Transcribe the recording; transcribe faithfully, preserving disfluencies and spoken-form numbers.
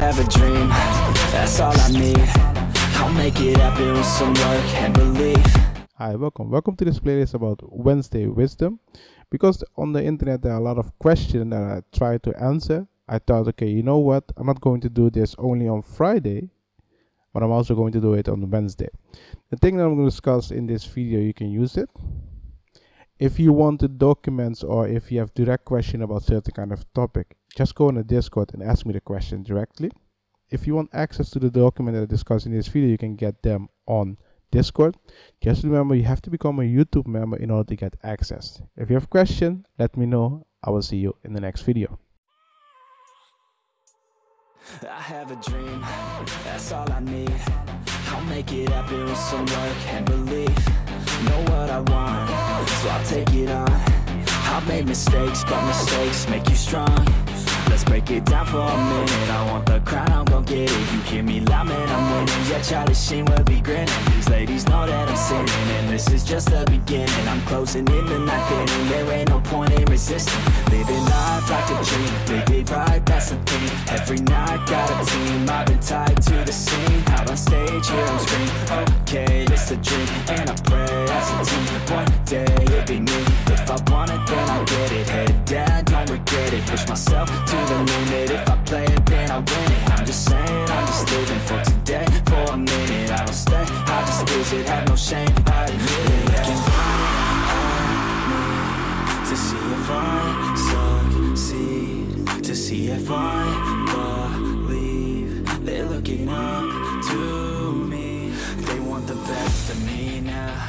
have a dream, that's all I need. I'll make it happen with some work and belief. Hi, welcome. Welcome to this playlist about Wednesday wisdom. Because on the internet there are a lot of questions that I try to answer. I thought, okay, you know what? I'm not going to do this only on Friday, but I'm also going to do it on Wednesday. The thing that I'm going to discuss in this video, you can use it. If you want the documents or if you have direct question about certain kind of topic, just go on the Discord and ask me the question directly. If you want access to the document that I discussed in this video, you can get them on Discord. Just remember, you have to become a YouTube member in order to get access. If you have question, let me know. I will see you in the next video. I have a dream, that's all I need. I'll make it happen with some work and belief. Know what I want, so I'll take it on. I've made mistakes, but mistakes make you strong. Let's break it down for a minute. I want the crown, I'm gon' get it. You hear me loud, man, I'm winning. Yeah, Charlie Sheen will be grinning. These ladies know that I'm sinning, and this is just the beginning. I'm closing in the night inning. There ain't no point in resisting. Living life like a dream, dig it right, that's the thing. Every night, got a team, I've been tied to the scene. Out on stage, here I'm screaming, okay, this a dream. And I pray as a team, one day it'll be me. If I want it, then I'll get it. Head down, don't regret it. Push myself to the limit. If I play it, then I win it. I'm just saying, I'm just living for today, for a minute. I don't stay, I just visit, have no shame, I admit it. I can find me to see if I succeed, to see if I believe. They're looking up to me. They want the best of me now,